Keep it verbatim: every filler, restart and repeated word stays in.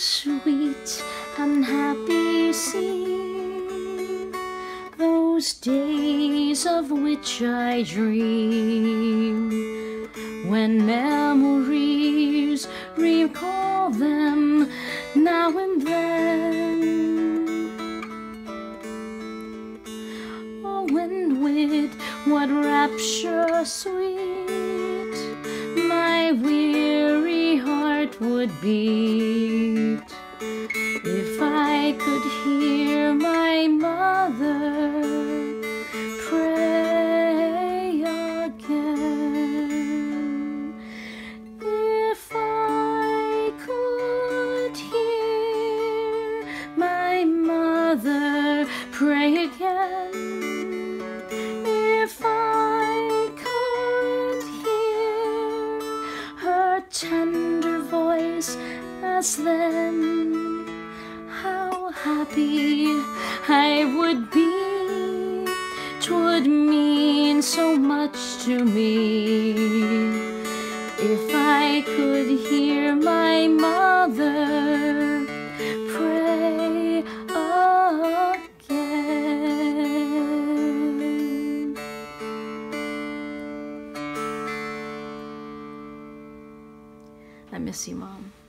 sweet and happy scene, those days of which I dream, when memories recall them now and then. Oh, and with what rapture sweet my weary heart would beat, if I could hear my mother pray again, if I could hear my mother pray again, if I could hear her tender voice as then, how happy I would be. 'Twould mean so much to me if I could hear my mother pray again. I miss you, Mom.